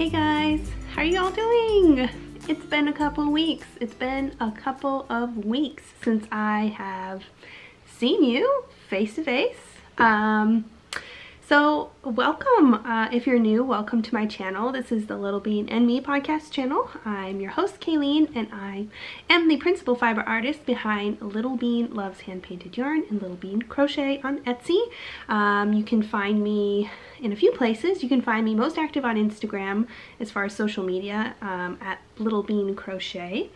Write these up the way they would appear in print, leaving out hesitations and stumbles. Hey guys, how are you all doing? It's been a couple weeks. It's been a couple of weeks since I have seen you face to face. So welcome. If you're new, welcome to my channel. This is the Little Bean and Me podcast channel. I'm your host, Kayleen, and I am the principal fiber artist behind Little Bean Loves Hand Painted Yarn and Little Bean Crochet on Etsy. You can find me in a few places. You can find me most active on Instagram as far as social media at Little Bean Crochet.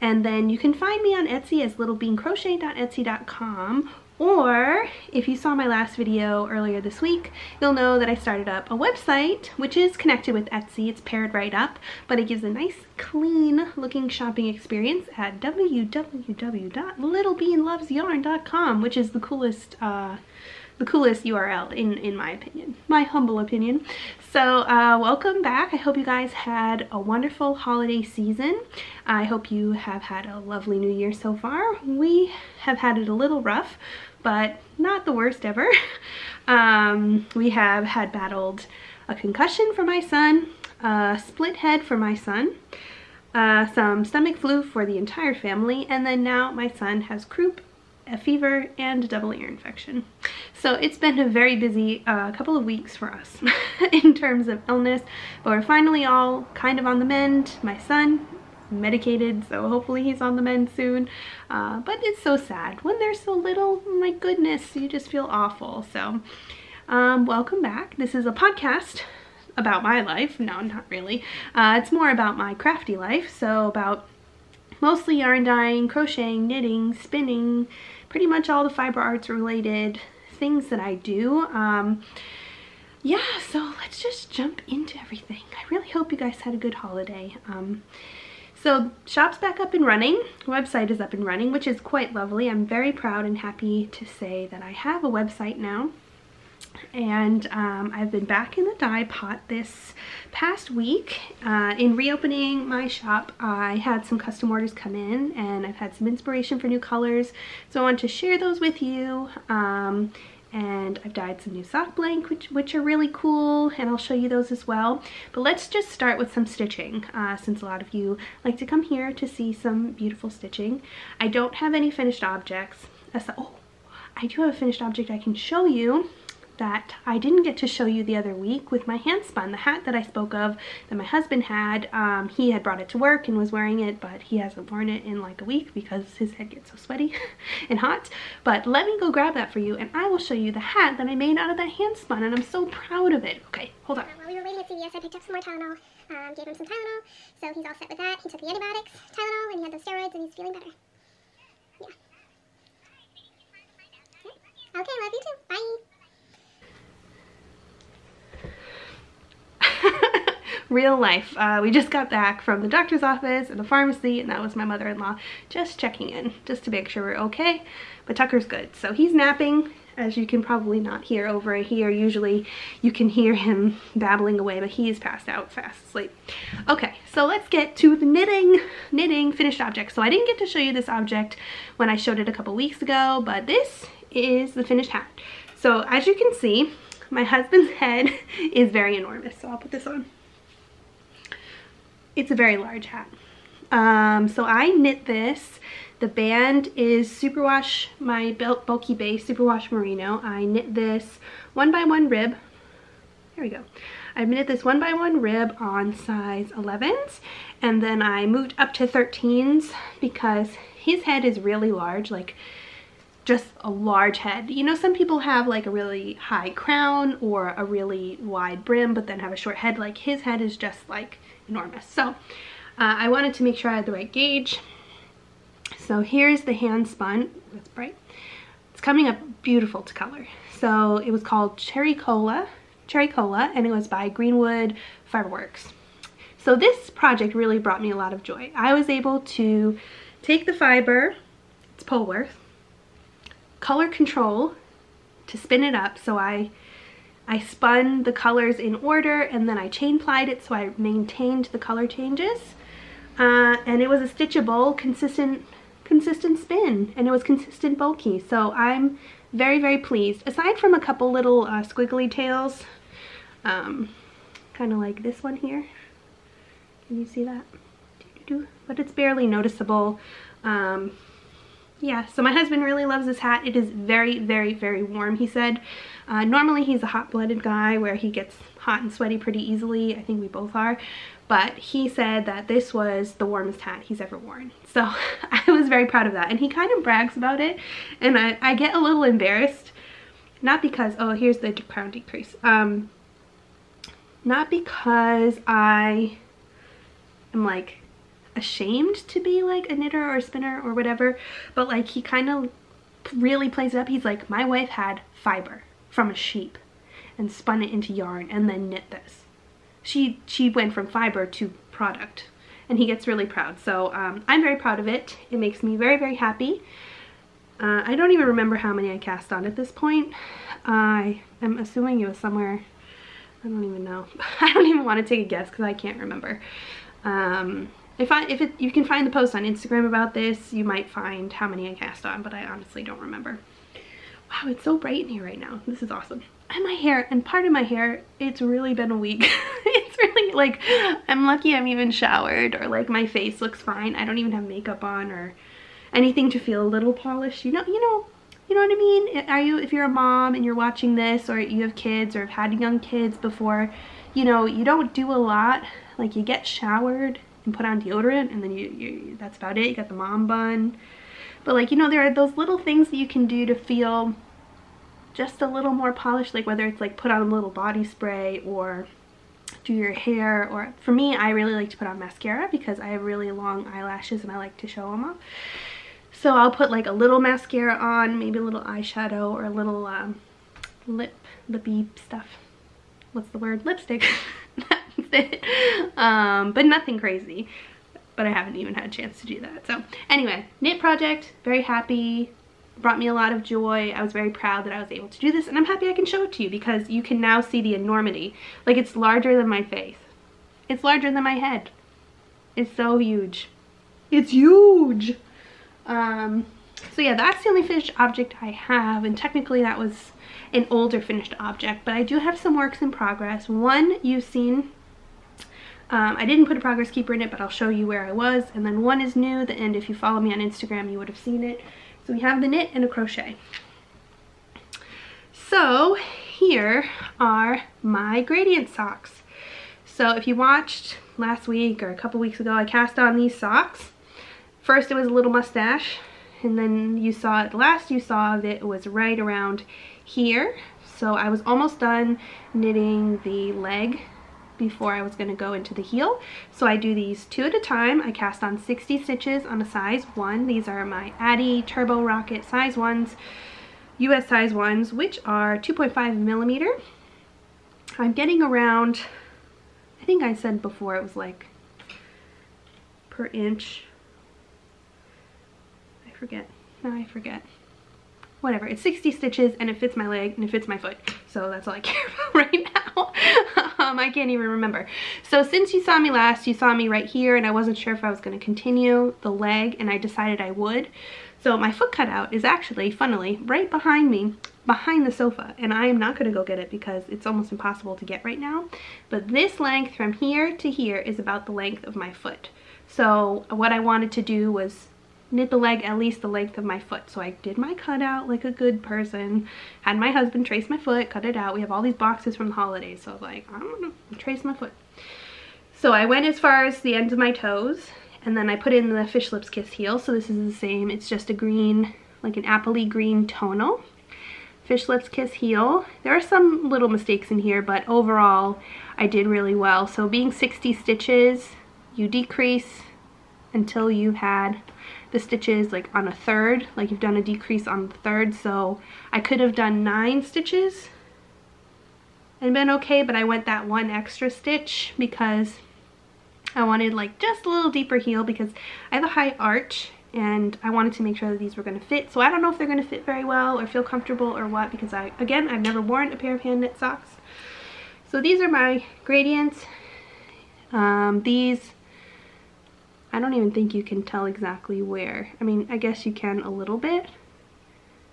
And then you can find me on Etsy as littlebeancrochet.etsy.com. Or if you saw my last video earlier this week, you'll know that I started up a website which is connected with Etsy. It's paired right up, but it gives a nice clean looking shopping experience at www.littlebeanlovesYarn.com, which is the coolest URL in my opinion, my humble opinion. So welcome back. I hope you guys had a wonderful holiday season. I hope you have had a lovely new year so far. We have had it a little rough, but not the worst ever. We have battled a concussion for my son, a split head for my son, some stomach flu for the entire family, and then now my son has croup, a fever, and a double ear infection. So it's been a very busy couple of weeks for us in terms of illness, but we're finally all kind of on the mend. My son, medicated, so hopefully he's on the mend soon. But it's so sad. When they're so little, my goodness, you just feel awful. So welcome back. This is a podcast about my life. No, not really. It's more about my crafty life, so about mostly yarn dyeing, crocheting, knitting, spinning, pretty much all the fiber arts related things that I do. Yeah, so let's just jump into everything. I really hope you guys had a good holiday. So shop's back up and running, website is up and running, which is quite lovely. I'm very proud and happy to say that I have a website now. And I've been back in the dye pot this past week. In reopening my shop, I had some custom orders come in, and I've had some inspiration for new colors, so I want to share those with you. And I've dyed some new sock blank, which are really cool, and I'll show you those as well. But let's just start with some stitching, since a lot of you like to come here to see some beautiful stitching. I don't have any finished objects. Oh, I do have a finished object I can show you that I didn't get to show you the other week with my hand spun, the hat that I spoke of that my husband had. He had brought it to work and was wearing it, but he hasn't worn it in like a week because his head gets so sweaty and hot. But let me go grab that for you, and I will show you the hat that I made out of that hand spun, and I'm so proud of it. Okay, hold on. While we were waiting at CVS, I picked up some more Tylenol, gave him some Tylenol, so he's all set with that. He took the antibiotics, Tylenol, and he had those steroids, and he's feeling better. Yeah. Yeah. Okay, love you too. Bye. Real life. We just got back from the doctor's office and the pharmacy, and that was my mother-in-law just checking in just to make sure we're okay. But Tucker's good, so he's napping, as you can probably not hear over here. Usually you can hear him babbling away, but he is passed out, fast asleep. Okay, so let's get to the knitting finished object. So I didn't get to show you this object when I showed it a couple weeks ago, but this is the finished hat. So as you can see, my husband's head is very enormous, so I'll put this on. It's a very large hat. So I knit this. The band is Superwash, my bulky base, Superwash Merino. I knit this 1x1 rib. There we go. I knit this 1x1 rib on size 11s, and then I moved up to 13s because his head is really large, like just a large head. You know, some people have like a really high crown or a really wide brim, but then have a short head. Like his head is just like enormous. So I wanted to make sure I had the right gauge. So here's the hand spun. That's bright. It's coming up beautiful to color. So it was called Cherry Cola, and it was by Greenwood Fiberworks. So this project really brought me a lot of joy. I was able to take the fiber, it's Polworth, color control to spin it up. So I spun the colors in order, and then I chain plied it so I maintained the color changes. And it was a stitchable, consistent spin, and it was consistent bulky. So I'm very, very pleased. Aside from a couple little squiggly tails, kind of like this one here. Can you see that? But it's barely noticeable. Yeah, so my husband really loves this hat. It is very, very, very warm, he said. Normally he's a hot-blooded guy where he gets hot and sweaty pretty easily. I think we both are. But he said that this was the warmest hat he's ever worn. So I was very proud of that. And he kind of brags about it. And I get a little embarrassed. Not because, oh, here's the crown decrease. Not because I am like ashamed to be like a knitter or a spinner or whatever, but like he kind of really plays it up. He's like, my wife had fiber from a sheep and spun it into yarn and then knit this. She went from fiber to product, and he gets really proud. So I'm very proud of it. It makes me very, very happy. I don't even remember how many I cast on at this point. I am assuming it was somewhere, I don't even know. I don't even want to take a guess because I can't remember. If you can find the post on Instagram about this, you might find how many I cast on, but I honestly don't remember. Wow, it's so bright in here right now. This is awesome. And my hair, and part of my hair, it's really been a week. It's really, like, I'm lucky I'm even showered, or like my face looks fine. I don't even have makeup on or anything to feel a little polished. You know what I mean? If you're a mom and you're watching this, or you have kids, or have had young kids before, you know, you don't do a lot. Like, you get showered and put on deodorant, and then you that's about it. You got the mom bun. But like, you know, there are those little things that you can do to feel just a little more polished, like whether it's like put on a little body spray or do your hair, or for me, I really like to put on mascara because I have really long eyelashes and I like to show them off. So I'll put like a little mascara on, maybe a little eyeshadow or a little lippy stuff. What's the word? Lipstick. That's it. But nothing crazy. But I haven't even had a chance to do that. So anyway, knit project, very happy. Brought me a lot of joy. I was very proud that I was able to do this, and I'm happy I can show it to you because you can now see the enormity. Like, it's larger than my face. It's larger than my head. It's so huge. It's huge! So yeah, that's the only finished object I have, and technically that was an older finished object, but I do have some works in progress. One you've seen. I didn't put a progress keeper in it, but I'll show you where I was, and then one is new, and if you follow me on Instagram, you would have seen it. So we have the knit and a crochet. So here are my gradient socks. So if you watched last week or a couple weeks ago, I cast on these socks. First it was a little mustache, and then you saw it, last you saw of it was right around here. So I was almost done knitting the leg before I was going to go into the heel. So I do these two at a time. I cast on 60 stitches on a size 1. These are my Addie Turbo Rocket size 1s, US size 1s, which are 2.5 millimeter. I'm getting around, I think I said before it was like per inch. I forget. No, I forget. Whatever. It's 60 stitches and it fits my leg and it fits my foot. So that's all I care about right now. I can't even remember. So since you saw me last, you saw me right here, and I wasn't sure if I was going to continue the leg, and I decided I would. So my foot cutout is actually, funnily, right behind me, behind the sofa, and I am not going to go get it because it's almost impossible to get right now. But this length from here to here is about the length of my foot. So what I wanted to do was knit the leg at least the length of my foot. So I did my cutout like a good person, had my husband trace my foot, cut it out. We have all these boxes from the holidays, so I was like, I'm gonna trace my foot. So I went as far as the ends of my toes, and then I put in the Fish Lips Kiss heel. So this is the same, it's just a green, like an appley green tonal. Fish Lips Kiss heel. There are some little mistakes in here, but overall I did really well. So being 60 stitches, you decrease until you had the stitches like on a third, like you've done a decrease on the third. So I could have done 9 stitches and been okay, but I went that one extra stitch because I wanted like just a little deeper heel because I have a high arch and I wanted to make sure that these were going to fit. So I don't know if they're going to fit very well or feel comfortable or what, because I've never worn a pair of hand knit socks. So these are my gradients. These, I don't even think you can tell exactly where. I mean, I guess you can a little bit.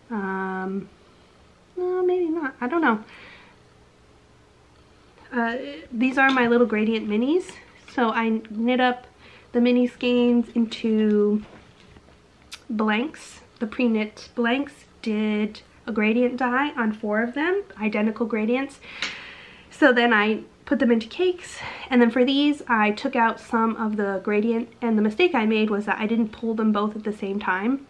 No, maybe not. I don't know. These are my little gradient minis. So I knit up the mini skeins into blanks. The pre-knit blanks, did a gradient dye on 4 of them, identical gradients. So then I put them into cakes, and then for these I took out some of the gradient, and the mistake I made was that I didn't pull them both at the same time.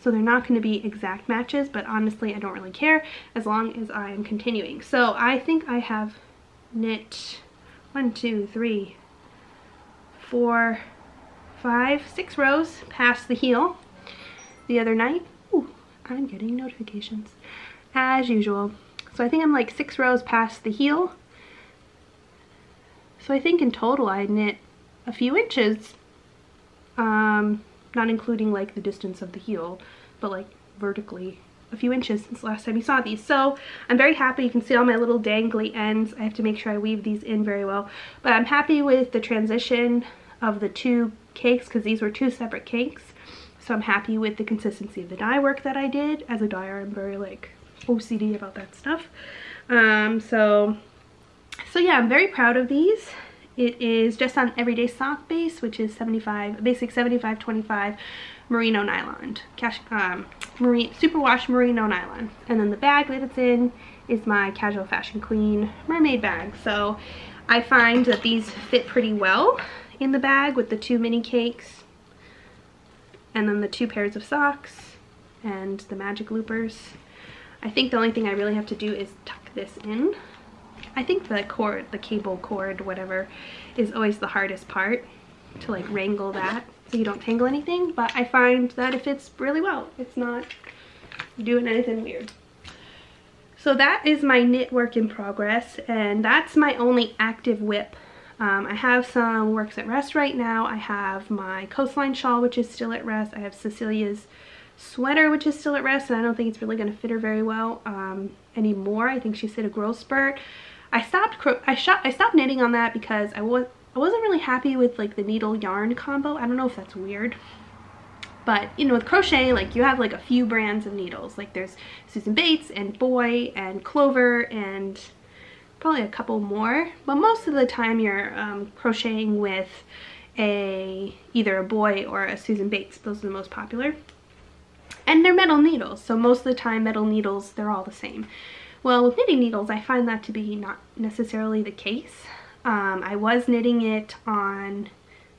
So they're not going to be exact matches, but honestly I don't really care as long as I'm continuing. So I think I have knit 1, 2, 3, 4, 5, 6 rows past the heel the other night. Ooh, I'm getting notifications as usual. So I think I'm like 6 rows past the heel. So I think in total I knit a few inches, not including like the distance of the heel, but like vertically a few inches since the last time you saw these. So I'm very happy. You can see all my little dangly ends. I have to make sure I weave these in very well, but I'm happy with the transition of the 2 cakes because these were 2 separate cakes. So I'm happy with the consistency of the dye work that I did. As a dyer, I'm very like OCD about that stuff. So yeah, I'm very proud of these. It is just on Everyday Sock base, which is 75, basic 75/25 merino nylon, superwash merino nylon. And then the bag that it's in is my Casual Fashion Queen mermaid bag. So I find that these fit pretty well in the bag with the 2 mini cakes and then the 2 pairs of socks and the magic loopers. I think the only thing I really have to do is tuck this in. I think the cord, the cable cord, whatever, is always the hardest part, to like wrangle that so you don't tangle anything, but I find that it fits really well. It's not doing anything weird. So that is my knit work in progress, and that's my only active whip. I have some works at rest right now. I have my coastline shawl, which is still at rest. I have Cecilia's sweater, which is still at rest, and I don't think it's really going to fit her very well anymore. I think she's hit a growth spurt. I stopped knitting on that because I wasn't really happy with like the needle yarn combo. I don't know if that's weird, but you know, with crochet, like you have like a few brands of needles. Like there's Susan Bates and Boy and Clover and probably a couple more, but most of the time you're crocheting with either a Boy or a Susan Bates. Those are the most popular. And they're metal needles, so most of the time metal needles, they're all the same. Well, with knitting needles, I find that to be not necessarily the case. I was knitting it on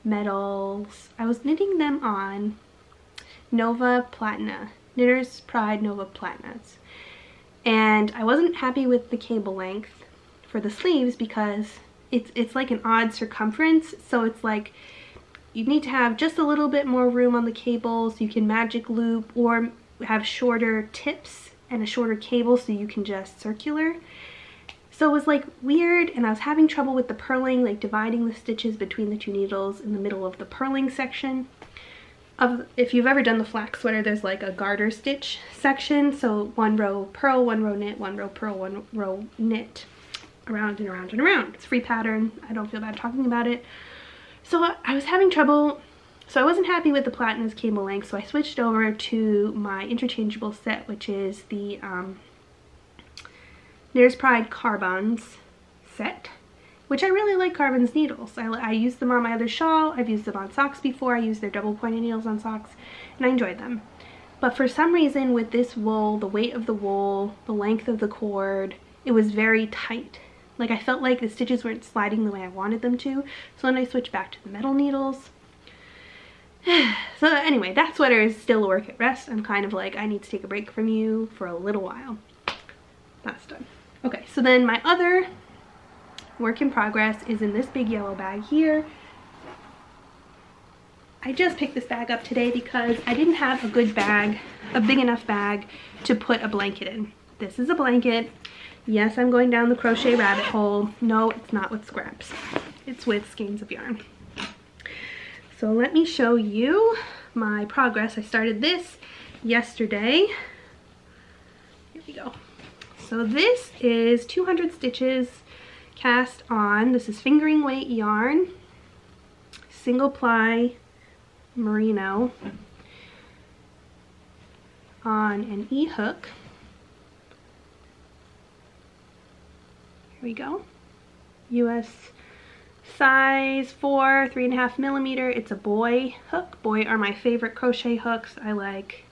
metals. I was knitting them on Nova Platina, Knitter's Pride Nova Platinas. And I wasn't happy with the cable length for the sleeves because it's like an odd circumference, so it's like, you need to have just a little bit more room on the cable so you can magic loop, or have shorter tips and a shorter cable so you can just circular. So it was like weird, and I was having trouble with the purling, like dividing the stitches between the 2 needles in the middle of the purling section. If you've ever done the flax sweater, there's like a garter stitch section. So 1 row purl, 1 row knit, 1 row purl, 1 row knit, around and around and around. It's free pattern. I don't feel bad talking about it. So I was having trouble, so I wasn't happy with the Platina's cable length, so I switched over to my interchangeable set, which is the Knitter's Pride Carbons set, which I really like Carbons needles. I used them on my other shawl, I've used them on socks before, I used their double pointed needles on socks, and I enjoyed them. But for some reason with this wool, the weight of the wool, the length of the cord, it was very tight. Like I felt like the stitches weren't sliding the way I wanted them to. So then I switched back to the metal needles. So anyway, that sweater is still a work at rest. I'm kind of like, I need to take a break from you for a little while. That's done. Okay, so then my other work in progress is in this big yellow bag here. I just picked this bag up today because I didn't have a good bag, a big enough bag to put a blanket in. This is a blanket. Yes, I'm going down the crochet rabbit hole. No, it's not with scraps. It's with skeins of yarn. So let me show you my progress. I started this yesterday. Here we go. So this is 200 stitches cast on. This is fingering weight yarn, single ply merino on an e-hook. Here we go. US Size 4, 3.5 millimeter. It's a Boy hook. Boy are my favorite crochet hooks. I like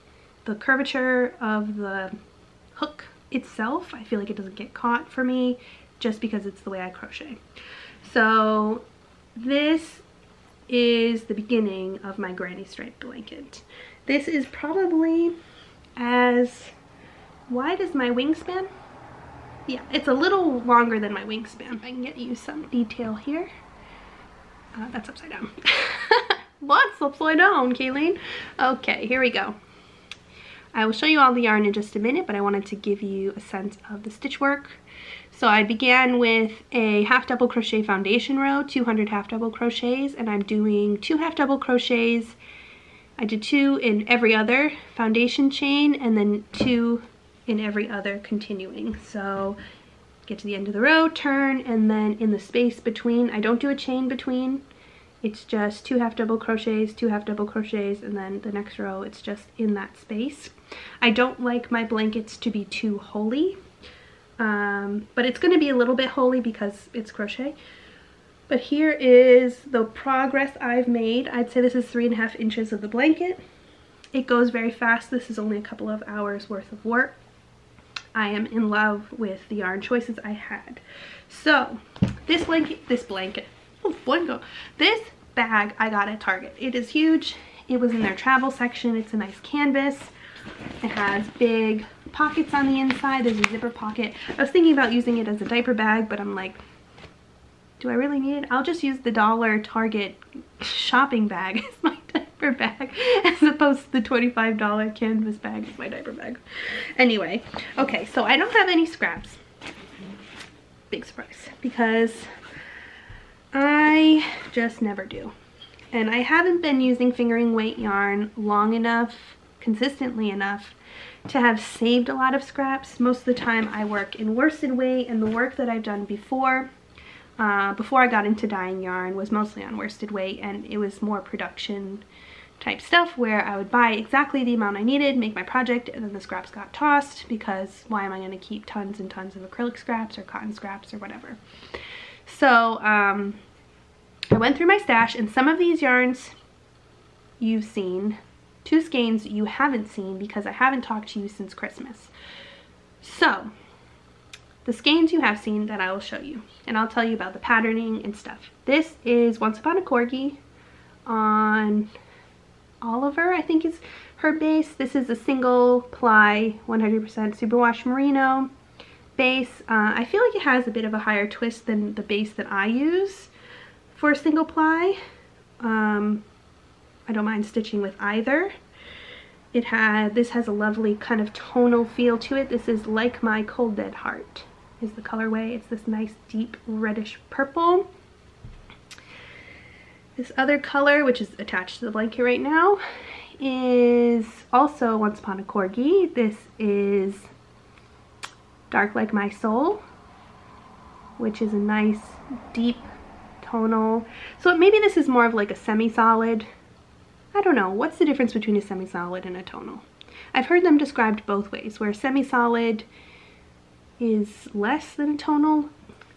the curvature of the hook itself. I feel like it doesn't get caught for me just because it's the way I crochet. So this is the beginning of my granny stripe blanket. This is probably as wide as my wingspan. Yeah, it's a little longer than my wingspan. I can get you some detail here. That's upside down. What's upside down, Kayleen? Okay, here we go. I will show you all the yarn in just a minute, but I wanted to give you a sense of the stitch work. So I began with a half double crochet foundation row, 200 half double crochets, and I'm doing 2 half double crochets. I did 2 in every other foundation chain and then 2 in every other continuing. So get to the end of the row, turn, and then in the space between, I don't do a chain between. It's just 2 half double crochets, 2 half double crochets, and then the next row it's just in that space. I don't like my blankets to be too holy, but it's going to be a little bit holy because it's crochet. But here is the progress I've made. I'd say this is 3.5 inches of the blanket. It goes very fast. This is only a couple of hours worth of work. I am in love with the yarn choices I had. So this bag I got at Target. It is huge. It was in their travel section. It's a nice canvas. It has big pockets on the inside. There's a zipper pocket. I was thinking about using it as a diaper bag, but I'm like, do I really need it? I'll just use the dollar Target shopping bag as my diaper bag as opposed to the $25 canvas bag as my diaper bag. Anyway, okay, so I don't have any scraps. Big surprise, because I just never do. And I haven't been using fingering weight yarn long enough, consistently enough, to have saved a lot of scraps. Most of the time I work in worsted weight, and the work that I've done before I got into dyeing yarn was mostly on worsted weight, and it was more production type stuff where I would buy exactly the amount I needed, make my project, and then the scraps got tossed because why am I going to keep tons and tons of acrylic scraps or cotton scraps or whatever. So I went through my stash, and some of these yarns you've seen, 2 skeins you haven't seen because I haven't talked to you since Christmas. So the skeins you have seen that I will show you, and I'll tell you about the patterning and stuff. This is Once Upon a Corgi on Oliver, I think is her base. This is a single ply 100% superwash merino base. I feel like it has a bit of a higher twist than the base that I use for single ply. I don't mind stitching with either. This has a lovely kind of tonal feel to it. This is Like My Cold Dead Heart is the colorway. It's this nice deep reddish purple. This other color, which is attached to the blanket right now, is also Once Upon a Corgi. This is Dark Like My Soul, which is a nice deep tonal. So maybe this is more of like a semi-solid. I don't know, what's the difference between a semi-solid and a tonal? I've heard them described both ways, where semi-solid is less than a tonal.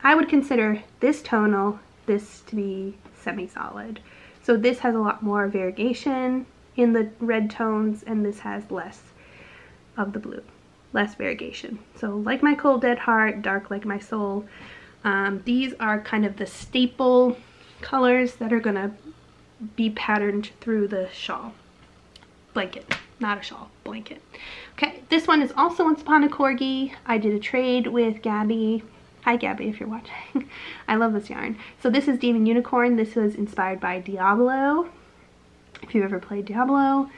I would consider this tonal, this to be semi-solid. So this has a lot more variegation in the red tones, and this has less of the blue, less variegation. So Like My Cold Dead Heart, Dark Like My Soul, these are kind of the staple colors that are gonna be patterned through the shawl blanket, not a shawl blanket. Okay, this one is also Once Upon a Corgi. I did a trade with Gabby. Hi Gabby, if you're watching. I love this yarn. So this is Demon Unicorn. This was inspired by Diablo, if you've ever played Diablo.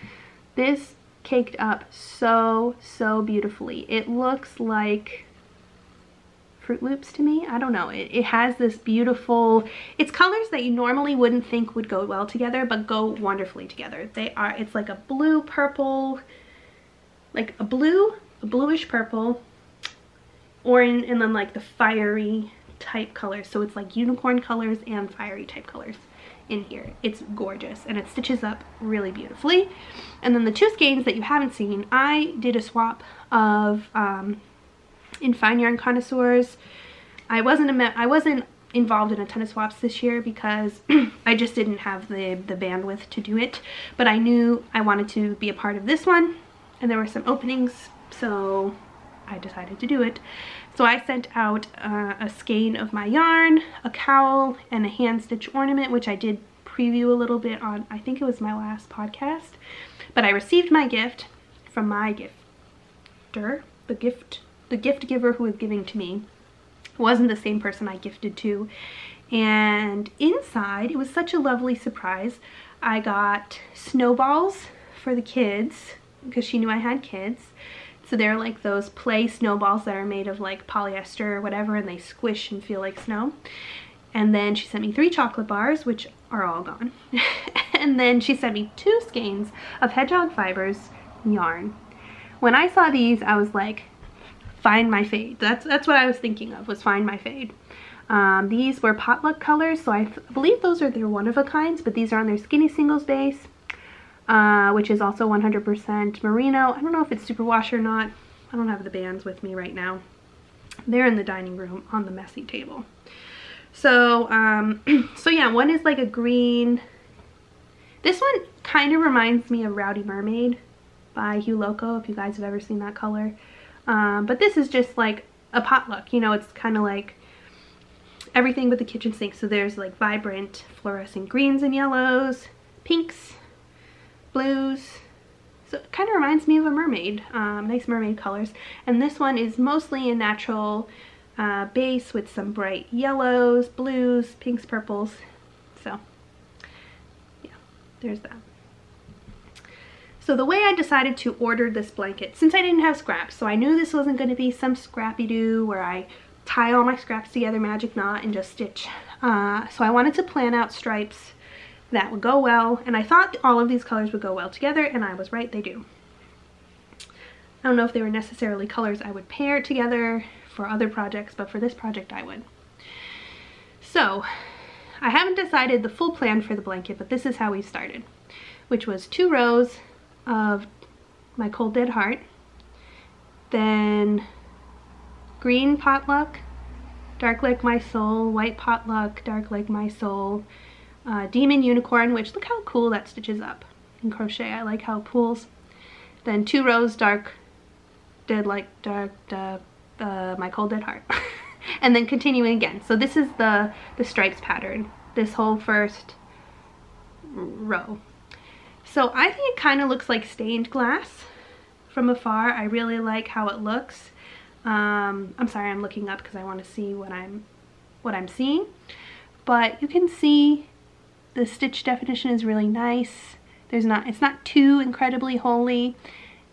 This caked up so beautifully. It looks like Fruit Loops to me. I don't know, it has this beautiful, it's colors that you normally wouldn't think would go well together but go wonderfully together. They are, it's like a blue purple, like a blue, a bluish purple, orange, and then like the fiery type colors. So it's like unicorn colors and fiery type colors in here. It's gorgeous, and it stitches up really beautifully. And then the 2 skeins that you haven't seen, I did a swap of in Fine Yarn Connoisseurs. I wasn't involved in a ton of swaps this year because I just didn't have the bandwidth to do it, but I knew I wanted to be a part of this one and there were some openings, so I decided to do it. So I sent out a skein of my yarn, a cowl, and a hand stitch ornament, which I did preview a little bit on, I think it was my last podcast, but I received my gift from my gifter. The gift giver who was giving to me wasn't the same person I gifted to, and inside it was such a lovely surprise. I got snowballs for the kids because she knew I had kids. So they're like those play snowballs that are made of like polyester or whatever, and they squish and feel like snow. And then she sent me 3 chocolate bars, which are all gone. And then she sent me 2 skeins of hedgehog fibers yarn. When I saw these, I was like, Find My Fade. That's what I was thinking of, was Find My Fade. These were potluck colors, so I believe those are their one-of-a-kinds, but these are on their Skinny Singles base. Which is also 100% merino. I don't know if it's superwash or not. I don't have the bands with me right now. They're in the dining room on the messy table. So, so yeah, one is like a green. This one kind of reminds me of Rowdy Mermaid by Hue Loco, if you guys have ever seen that color. But this is just like a potluck, you know, it's kind of like everything but the kitchen sink. So there's like vibrant fluorescent greens and yellows, pinks, blues, so it kind of reminds me of a mermaid, nice mermaid colors. And this one is mostly a natural base with some bright yellows, blues, pinks, purples. So yeah, there's that. So the way I decided to order this blanket, since I didn't have scraps, so I knew this wasn't going to be some scrappy-do where I tie all my scraps together, magic knot, and just stitch. So I wanted to plan out stripes that would go well, and I thought all of these colors would go well together, and I was right, they do. I don't know if they were necessarily colors I would pair together for other projects, but for this project I would. So I haven't decided the full plan for the blanket, but this is how we started, which was 2 rows of My Cold Dead Heart, then green potluck, Dark Like My Soul, white potluck, Dark Like My Soul, Demon Unicorn, which look how cool that stitches up, and crochet, I like how it pools. Then 2 rows My Cold Dead Heart. And then continuing again. So this is the stripes pattern, this whole first row. So I think it kind of looks like stained glass from afar. I really like how it looks. I'm sorry, I'm looking up because I want to see what I'm seeing, but you can see the stitch definition is really nice. It's not too incredibly holy,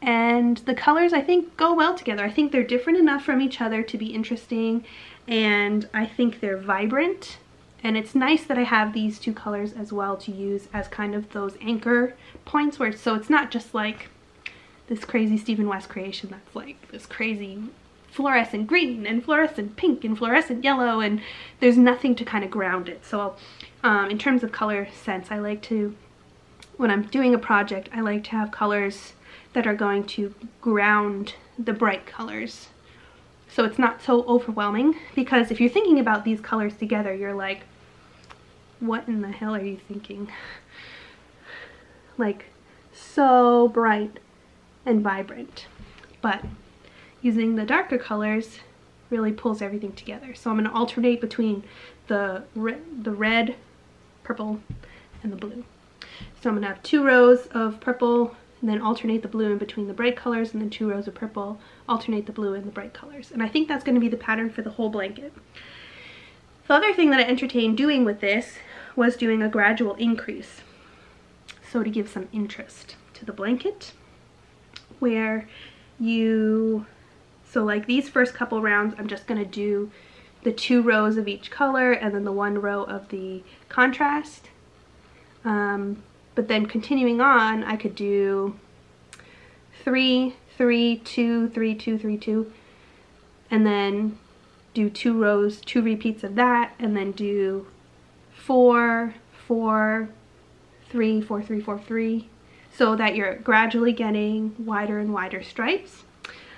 and the colors I think go well together. I think they're different enough from each other to be interesting, and I think they're vibrant, and it's nice that I have these 2 colors as well to use as kind of those anchor points, where so it's not just like this crazy Stephen West creation that's like this crazy fluorescent green and fluorescent pink and fluorescent yellow, and there's nothing to kind of ground it. So in terms of color sense, I like to, when I'm doing a project, I like to have colors that are going to ground the bright colors, so it's not so overwhelming, because if you're thinking about these colors together, you're like, what in the hell are you thinking? Like, so bright and vibrant. But using the darker colors really pulls everything together. So I'm going to alternate between the red, purple, and the blue. So I'm going to have 2 rows of purple, and then alternate the blue in between the bright colors, and then 2 rows of purple, alternate the blue and the bright colors. And I think that's going to be the pattern for the whole blanket. The other thing that I entertained doing with this was doing a gradual increase, so to give some interest to the blanket, where you, so like these first couple rounds, I'm just going to do the 2 rows of each color and then the 1 row of the contrast. But then continuing on, I could do 3, 3, 2, 3, 2, 3, 2, and then do 2 rows, 2 repeats of that, and then do 4, 4, 3, 4, 3, 4, 3, so that you're gradually getting wider and wider stripes.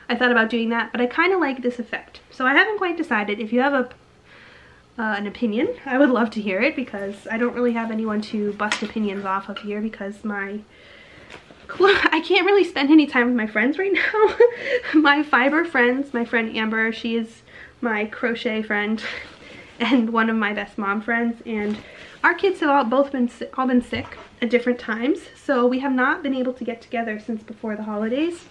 I thought about doing that, but I kind of like this effect. So I haven't quite decided. If you have an opinion. I would love to hear it because I don't really have anyone to bust opinions off of here because I can't really spend any time with my friends right now. My fiber friends, my friend Amber, she is my crochet friend and one of my best mom friends, and our kids have all been sick at different times, so we have not been able to get together since before the holidays.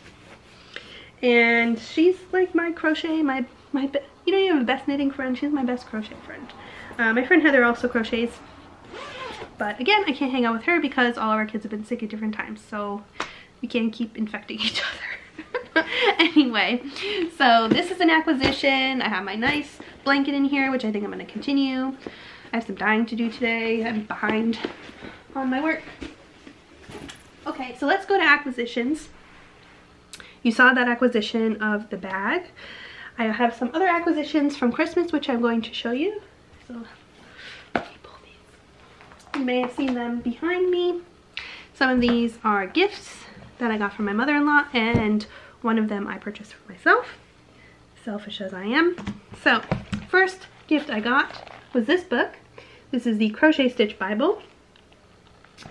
And she's like my crochet, you know, you have a best knitting friend, she's my best crochet friend. My friend Heather also crochets, but again, I can't hang out with her because all of our kids have been sick at different times, so we can't keep infecting each other. Anyway, so this is an acquisition. I have my nice blanket in here, which I think I'm going to continue. I have some dyeing to do today. I'm behind on my work. Okay, so let's go to acquisitions. You saw that acquisition of the bag. I have some other acquisitions from Christmas, which I'm going to show you. So you may have seen them behind me. Some of these are gifts that I got from my mother-in-law, and one of them I purchased for myself, selfish as I am. So first gift I got was this book. This is the Crochet Stitch Bible.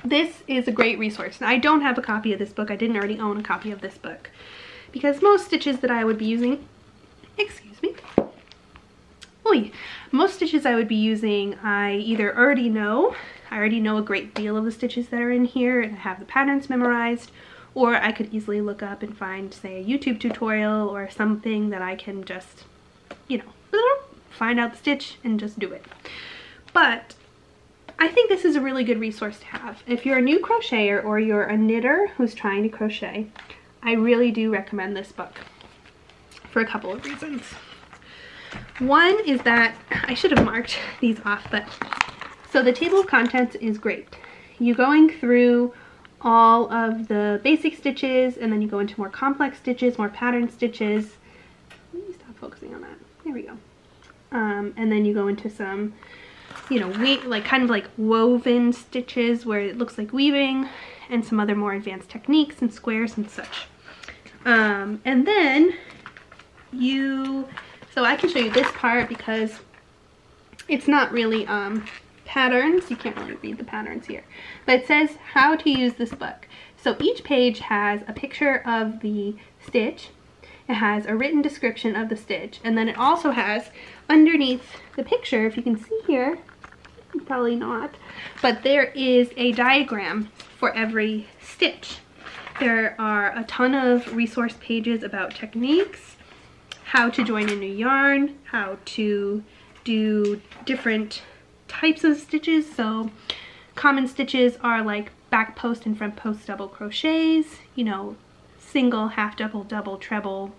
This is a great resource. Now, I don't have a copy of this book. I didn't already own a copy of this book because most stitches that I would be using, I either already know, a great deal of the stitches that are in here and I have the patterns memorized, or I could easily look up and find, say, a YouTube tutorial or something that I can just, you know, find out the stitch and just do it. But I think this is a really good resource to have. If you're a new crocheter or you're a knitter who's trying to crochet, I really do recommend this book for a couple of reasons. One is that I should have marked these off, but so the table of contents is great. You're going through all of the basic stitches and then you go into more complex stitches, more pattern stitches. Let me stop focusing on that. There we go. And then you go into some, you know, kind of like woven stitches where it looks like weaving, and some other more advanced techniques and squares and such. And then so I can show you this part because it's not really patterns. You can't really read the patterns here, but it says how to use this book. So each page has a picture of the stitch. It has a written description of the stitch, and then it also has underneath the picture, if you can see here, probably not, but there is a diagram for every stitch. There are a ton of resource pages about techniques, how to join a new yarn, how to do different types of stitches. So common stitches are like back post and front post double crochets, you know, single, half, double, double, treble,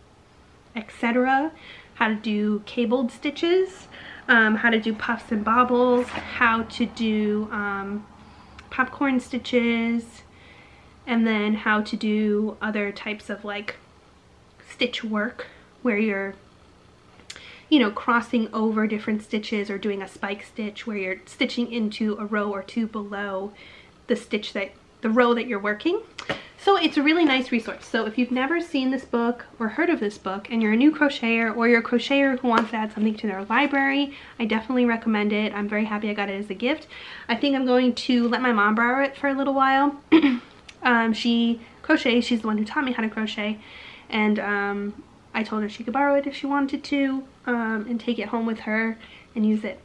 etc. How to do cabled stitches, how to do puffs and bobbles, how to do popcorn stitches, and then how to do other types of like stitch work where you're, you know, crossing over different stitches or doing a spike stitch where you're stitching into a row or two below the stitch that the row that you're working. So it's a really nice resource. So if you've never seen this book or heard of this book and you're a new crocheter or you're a crocheter who wants to add something to their library, I definitely recommend it. I'm very happy I got it as a gift. I think I'm going to let my mom borrow it for a little while. She crochets. She's the one who taught me how to crochet, and I told her she could borrow it if she wanted to, and take it home with her and use it.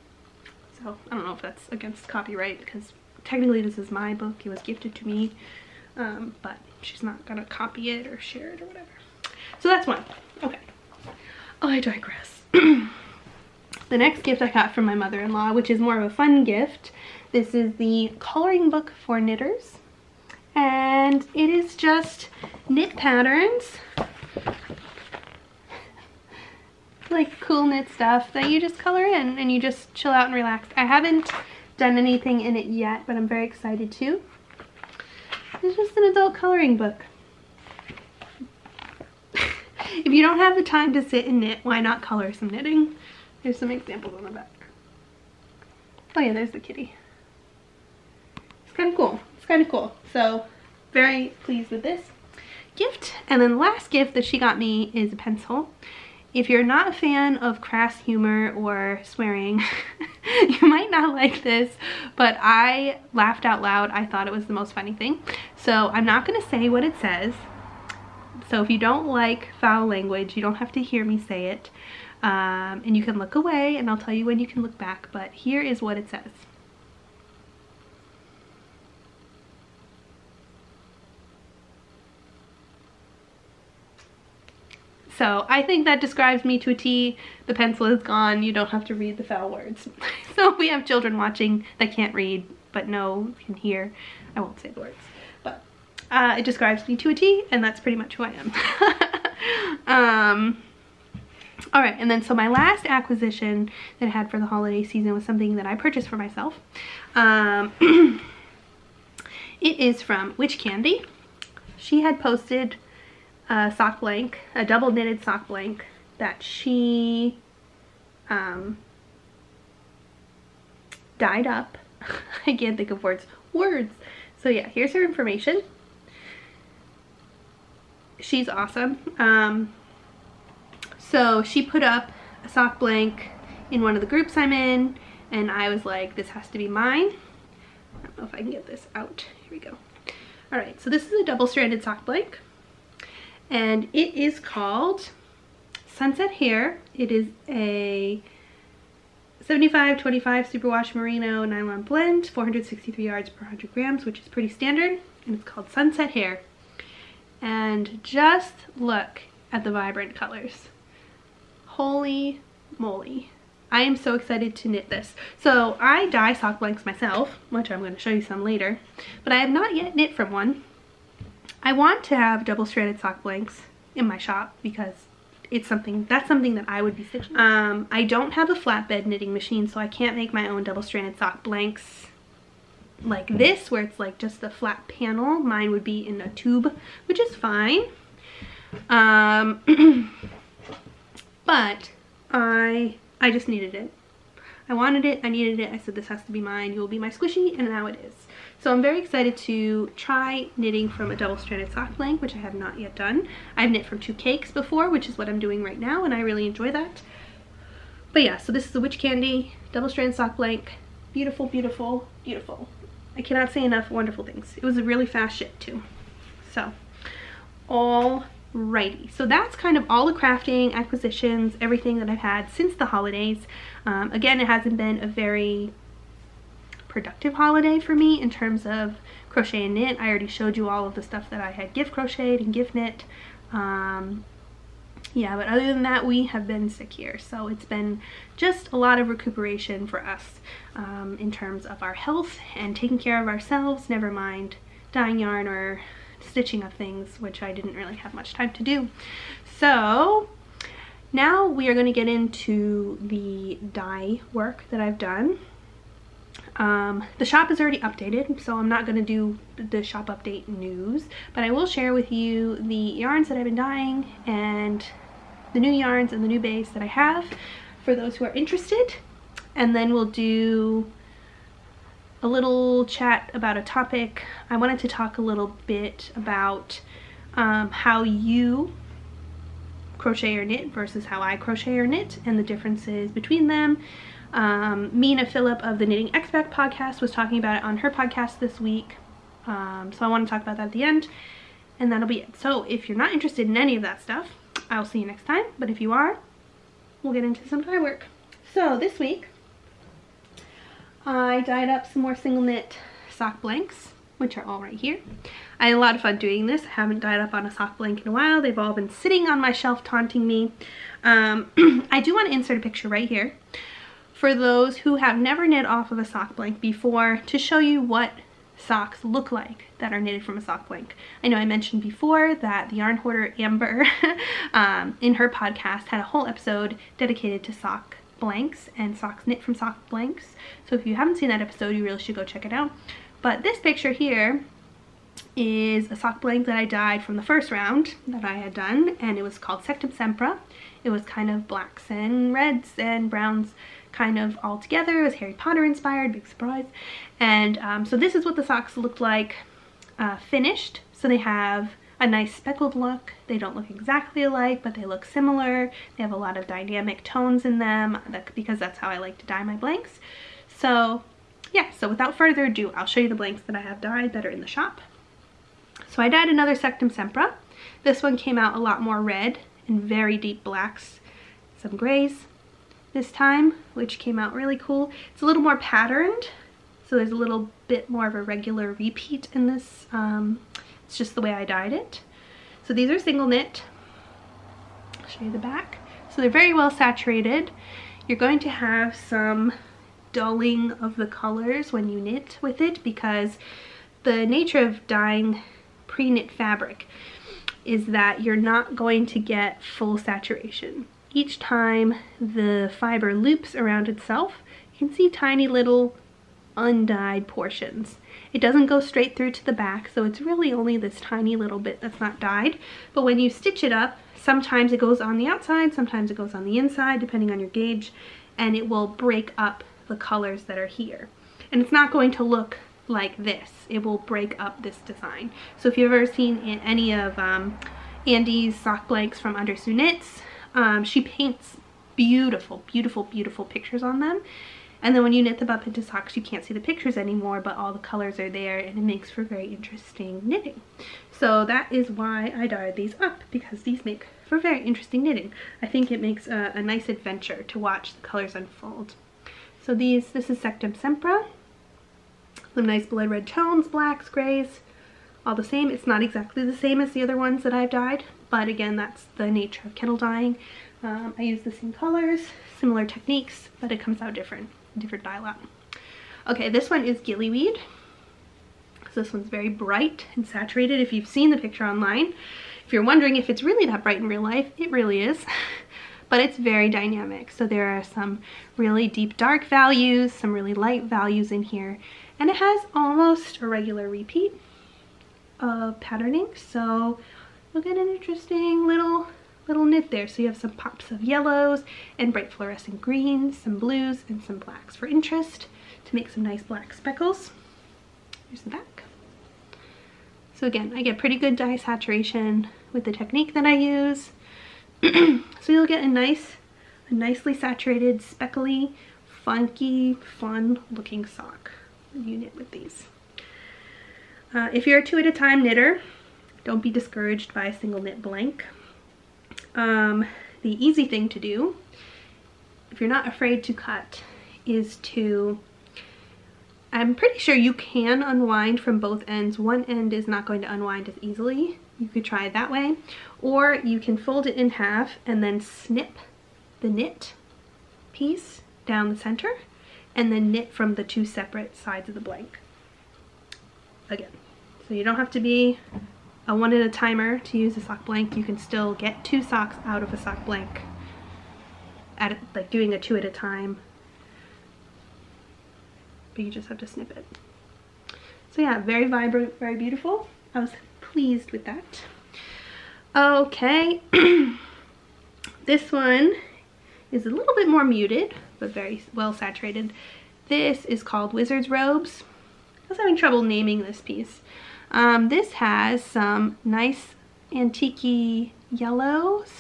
So I don't know if that's against copyright because technically this is my book. It was gifted to me. But she's not gonna copy it or share it or whatever. So that's one. Okay. Oh, I digress. The next gift I got from my mother-in-law, which is more of a fun gift. This is the coloring book for knitters. And it is just knit patterns. Like cool knit stuff that you just color in and you just chill out and relax. I haven't done anything in it yet, but I'm very excited to. It's just an adult coloring book. If you don't have the time to sit and knit, why not color some knitting? There's some examples on the back. Oh yeah, there's the kitty. It's kind of cool. So very pleased with this gift. And then the last gift that she got me is a pencil. If you're not a fan of crass humor or swearing, you might not like this, but I laughed out loud. I thought it was the most funny thing. So I'm not going to say what it says. So if you don't like foul language, you don't have to hear me say it. And you can look away, and I'll tell you when you can look back, but here is what it says. So I think that describes me to a T. The pencil is gone. You don't have to read the foul words. So we have children watching that can't read, but no, can hear. I won't say the words, but it describes me to a T, and that's pretty much who I am. All right, and then so my last acquisition that I had for the holiday season was something that I purchased for myself. It is from Witch Candy. She had posted a sock blank, a double knitted sock blank that she dyed up. I can't think of words. So yeah, here's her information. She's awesome. So she put up a sock blank in one of the groups I'm in, and I was like, this has to be mine. I don't know if I can get this out. Here we go. All right, so this is a double stranded sock blank, and it is called Sunset Hair. It is a 75-25 superwash merino nylon blend, 463 yards per 100 grams, which is pretty standard, and it's called Sunset Hair. And just look at the vibrant colors. Holy moly. I am so excited to knit this. So I dye sock blanks myself, which I'm going to show you some later, but I have not yet knit from one. I want to have double-stranded sock blanks in my shop because it's something, that's something that I would be stitching. I don't have a flatbed knitting machine, so I can't make my own double-stranded sock blanks like this, where it's like just the flat panel. Mine would be in a tube, which is fine. But I just needed it. I wanted it, I needed it, I said this has to be mine, you will be my squishy, and now it is. So I'm very excited to try knitting from a double-stranded sock blank, which I have not yet done. I've knit from two cakes before, which is what I'm doing right now, and I really enjoy that. But yeah, so this is the Witch Candy double-stranded sock blank. Beautiful, beautiful, beautiful. I cannot say enough wonderful things. It was a really fast ship too. So, all righty, so that's kind of all the crafting acquisitions, everything that I've had since the holidays. Again, it hasn't been a very productive holiday for me in terms of crochet and knit. I already showed you all of the stuff that I had gift crocheted and gift knit. Yeah, but other than that, we have been sick here, so it's been just a lot of recuperation for us in terms of our health and taking care of ourselves, never mind dyeing yarn or stitching of things, which I didn't really have much time to do. So now we are going to get into the dye work that I've done. The shop is already updated, so I'm not going to do the shop update news, but I will share with you the yarns that I've been dyeing and the new yarns and the new base that I have for those who are interested, and then we'll do a little chat about a topic. I wanted to talk a little bit about how you crochet or knit versus how I crochet or knit and the differences between them. Mina Phillip of the Knitting Expat podcast was talking about it on her podcast this week. So I want to talk about that at the end, and that'll be it. So if you're not interested in any of that stuff, I'll see you next time. But if you are, we'll get into some dye work. So this week, I dyed up some more single knit sock blanks, which are all right here. I had a lot of fun doing this. I haven't dyed up on a sock blank in a while. They've all been sitting on my shelf taunting me. I do want to insert a picture right here for those who have never knit off of a sock blank before, to show you what socks look like that are knitted from a sock blank. I know I mentioned before that the yarn hoarder Amber in her podcast had a whole episode dedicated to sock blanks and socks knit from sock blanks, so if you haven't seen that episode, you really should go check it out. But this picture here is a sock blank that I dyed from the first round that I had done, and it was called Sectumsempra. It was kind of blacks and reds and browns kind of all together. It was Harry Potter inspired, big surprise. And so this is what the socks looked like finished. So they have a nice speckled look. They don't look exactly alike, but they look similar. They have a lot of dynamic tones in them because that's how I like to dye my blanks. So yeah, so without further ado, I'll show you the blanks that I have dyed that are in the shop. So I dyed another Sectumsempra. This one came out a lot more red and very deep blacks, some grays this time, which came out really cool. It's a little more patterned, so there's a little bit more of a regular repeat in this. It's just the way I dyed it. So these are single knit. I'll show you the back. So they're very well saturated. You're going to have some dulling of the colors when you knit with it, because the nature of dyeing pre-knit fabric is that you're not going to get full saturation. Each time the fiber loops around itself, you can see tiny little undyed portions. It doesn't go straight through to the back, so it's really only this tiny little bit that's not dyed. But when you stitch it up, sometimes it goes on the outside, sometimes it goes on the inside, depending on your gauge, and it will break up the colors that are here. And it's not going to look like this. It will break up this design. So if you've ever seen any of Andy's sock blanks from Under Sue Knits, she paints beautiful, beautiful, beautiful pictures on them. And then when you knit them up into socks, you can't see the pictures anymore, but all the colors are there, and it makes for very interesting knitting. So that is why I dyed these up, because these make for very interesting knitting. I think it makes a nice adventure to watch the colors unfold. So this is Sectumsempra. Some nice blood red tones, blacks, grays, all the same. It's not exactly the same as the other ones that I've dyed, but again, that's the nature of kettle dyeing. I use the same colors, similar techniques, but it comes out different dye lot. Okay, this one is Gillyweed. So this one's very bright and saturated. If you've seen the picture online, if you're wondering if it's really that bright in real life, it really is. But it's very dynamic. So there are some really deep dark values, some really light values in here. And it has almost a regular repeat of patterning. So you'll get an interesting little knit there. So you have some pops of yellows and bright fluorescent greens, some blues and some blacks for interest to make some nice black speckles. Here's the back. So again, I get pretty good dye saturation with the technique that I use. So you'll get a nicely saturated, speckly, funky, fun looking sock when you knit with these. If you're a two at a time knitter, don't be discouraged by a single knit blank. The easy thing to do, if you're not afraid to cut, is to, I'm pretty sure you can unwind from both ends. One end is not going to unwind as easily. You could try it that way, or you can fold it in half and then snip the knit piece down the center and then knit from the two separate sides of the blank again. So you don't have to be a one at a timer to use a sock blank. You can still get two socks out of a sock blank at like doing a two at a time, but you just have to snip it. So yeah, very vibrant, very beautiful. I was pleased with that. Okay. This one is a little bit more muted, but very well saturated. This is called Wizard's Robes. I was having trouble naming this piece. This has some nice antique-y yellows.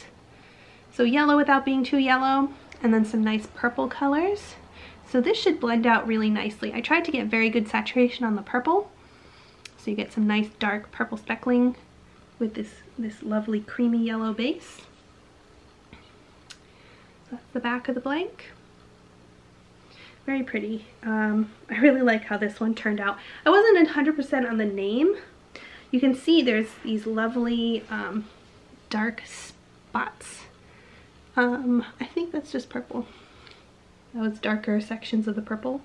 So yellow without being too yellow, and then some nice purple colors. So this should blend out really nicely. I tried to get very good saturation on the purple. So you get some nice dark purple speckling with this lovely creamy yellow base. That's the back of the blank. Very pretty. I really like how this one turned out. I wasn't 100% on the name. You can see there's these lovely dark spots. I think that's just purple. That was darker sections of the purple.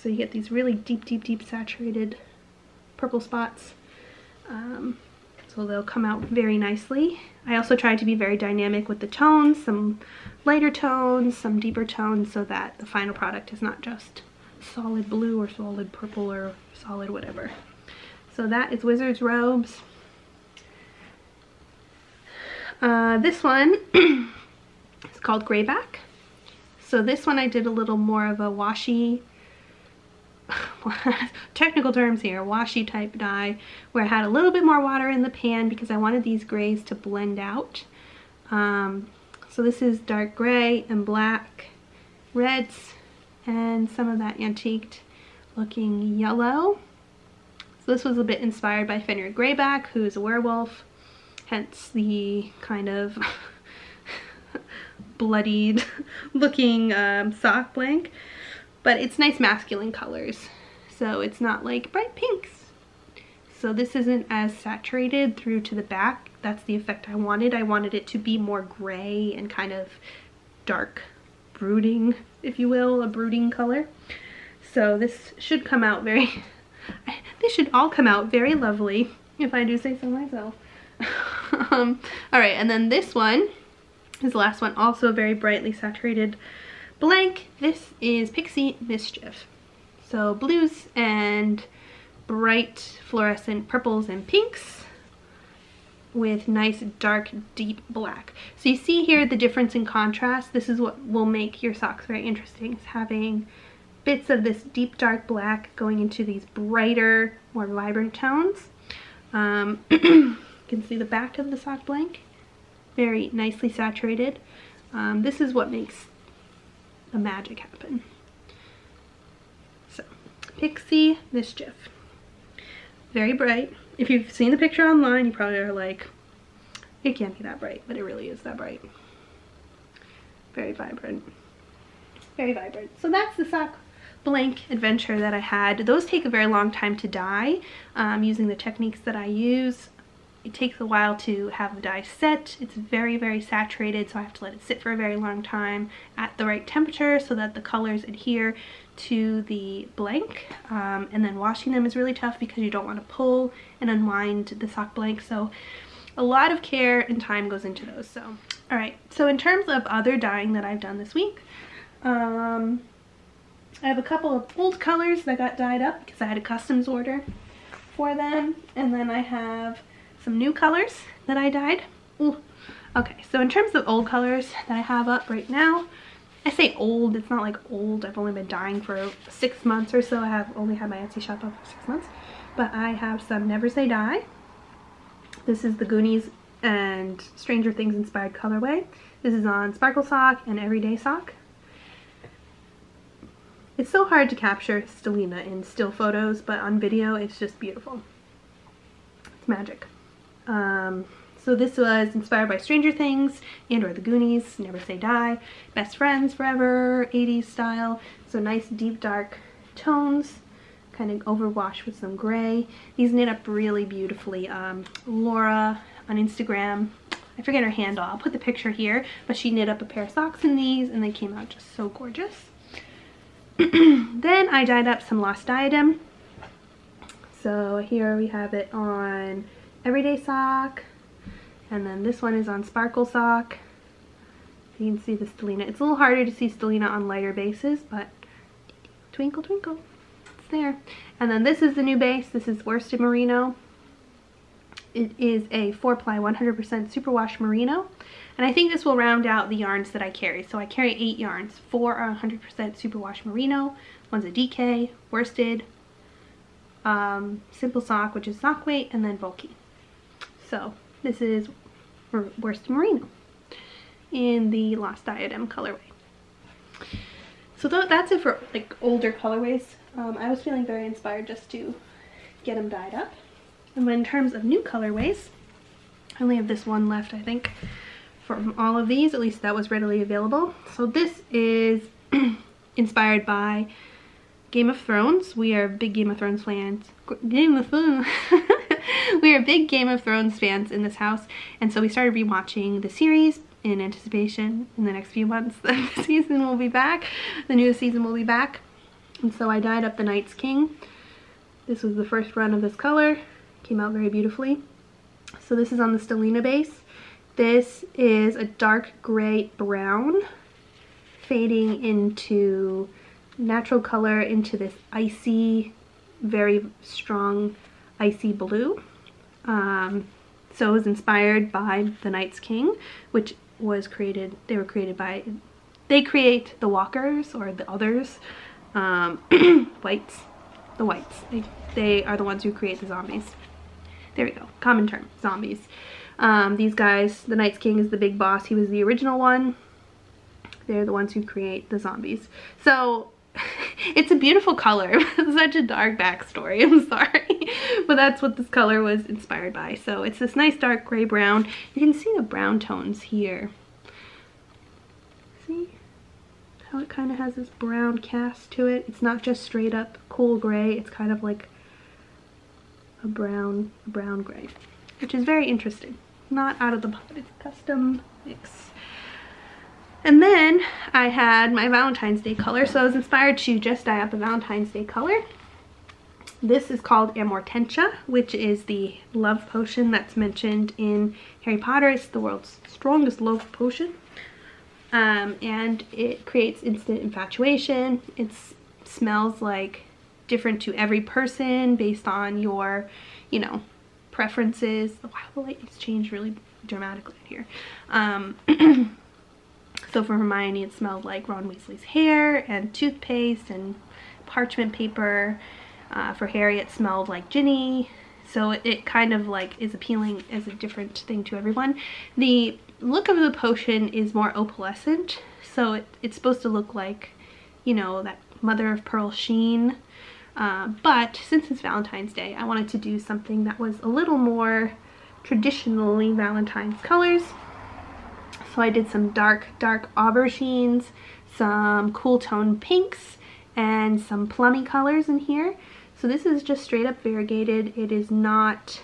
So you get these really deep, deep, deep saturated purple spots. So they'll come out very nicely. I also tried to be very dynamic with the tones, some lighter tones, some deeper tones, so that the final product is not just solid blue or solid purple or solid whatever. So that is Wizard's Robes. This one is called Grayback. So this one I did a little more of a washy technical terms here, washi type dye, where I had a little bit more water in the pan because I wanted these grays to blend out. So this is dark gray and black, reds, and some of that antiqued looking yellow. So this was a bit inspired by Fenrir Greyback, who's a werewolf, hence the kind of bloodied looking sock blank. But it's nice masculine colors, so it's not like bright pinks. So this isn't as saturated through to the back. That's the effect I wanted. I wanted it to be more gray and kind of dark, brooding, if you will, a brooding color. So this should come out very, they should all come out very lovely, if I do say so myself. All right, and then this one is the last one, also very brightly saturated blank. This is Pixie Mischief. So blues and bright fluorescent purples and pinks with nice dark deep black. So you see here the difference in contrast. This is what will make your socks very interesting, is having bits of this deep dark black going into these brighter, more vibrant tones. You can see the back of the sock blank, very nicely saturated. This is what makes the magic happen. So, Pixie Mischief. Very bright. If you've seen the picture online, you probably are like, it can't be that bright, but it really is that bright. Very vibrant. Very vibrant. So that's the sock blank adventure that I had. Those take a very long time to dye, using the techniques that I use. It takes a while to have the dye set. It's very, very saturated, so I have to let it sit for a very long time at the right temperature so that the colors adhere to the blank. And then washing them is really tough because you don't want to pull and unwind the sock blank. So a lot of care and time goes into those. So, all right. So in terms of other dyeing that I've done this week, I have a couple of old colors that got dyed up because I had a customs order for them. And then I have some new colors that I dyed. Ooh. Okay, so in terms of old colors that I have up right now, I say old, it's not like old, I've only been dyeing for 6 months or so. I have only had my Etsy shop up for 6 months, but I have some Never Say Die. This is the Goonies and Stranger Things inspired colorway. This is on Sparkle Sock and Everyday Sock. It's so hard to capture Stellina in still photos, but on video it's just beautiful. It's magic. So this was inspired by Stranger Things and/or The Goonies, Never Say Die, Best Friends Forever, 80s style. So nice deep dark tones, kind of overwash with some gray. These knit up really beautifully. Laura on Instagram, I forget her handle, I'll put the picture here, but she knit up a pair of socks in these and they came out just so gorgeous. Then I dyed up some Lost Diadem. So here we have it on Everyday Sock, and then this one is on Sparkle Sock. You can see the Stellina. It's a little harder to see Stellina on lighter bases, but twinkle twinkle, it's there. And then this is the new base. This is Worsted Merino. It is a 4-ply 100% superwash merino, and I think this will round out the yarns that I carry. So I carry 8 yarns. 4 are 100% superwash merino, one's a DK, worsted, simple sock, which is sock weight, and then bulky. So this is Worsted Merino in the Lost Diadem colorway. So that's it for like older colorways. I was feeling very inspired just to get them dyed up. And in terms of new colorways, I only have this one left, I think, from all of these. At least that was readily available. So this is inspired by Game of Thrones. We are big Game of Thrones fans. We are big Game of Thrones fans in this house, and so we started rewatching the series in anticipation. In the next few months, the season will be back. The newest season will be back, and so I dyed up the Night's King. This was the first run of this color. Came out very beautifully. So this is on the Stellina base. This is a dark gray brown, fading into natural color, into this icy, very strong icy blue. So it was inspired by the Night's King, which was created, they create the walkers or the others, whites, the whites. They are the ones who create the zombies. There we go. Common term. Zombies. These guys, the Night's King is the big boss. He was the original one. They're the ones who create the zombies. So it's a beautiful color. Such a dark backstory. I'm sorry. But that's what this color was inspired by. So it's this nice dark gray brown. You can see the brown tones here. See how it kind of has this brown cast to it? It's not just straight up cool gray. It's kind of like a brown gray, which is very interesting. Not out of the pot. It's a custom mix. And then I had my Valentine's Day color, so I was inspired to just dye up a Valentine's Day color. This is called Amortentia, which is the love potion that's mentioned in Harry Potter. It's the world's strongest love potion, and it creates instant infatuation. It smells like different to every person based on your, you know, preferences. Oh, wow, the light has changed really dramatically in here. So for Hermione, it smelled like Ron Weasley's hair and toothpaste and parchment paper. For Harry, it smelled like Ginny. So it kind of like is appealing as a different thing to everyone. The look of the potion is more opalescent. So it's supposed to look like, you know, that mother of pearl sheen. But since it's Valentine's Day, I wanted to do something that was a little more traditionally Valentine's colors. So I did some dark aubergines, some cool tone pinks, and some plummy colors in here. So this is just straight up variegated. It is not,